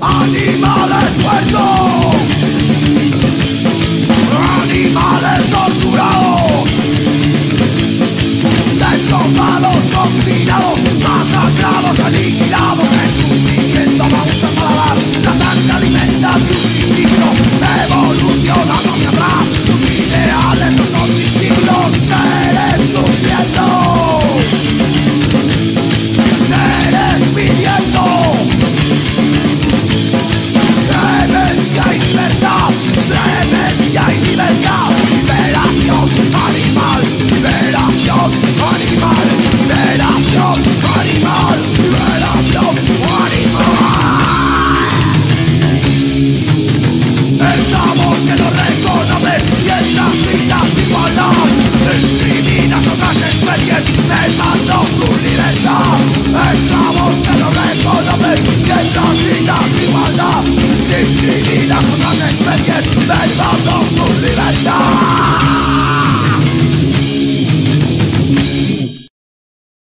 ¡Animales muertos!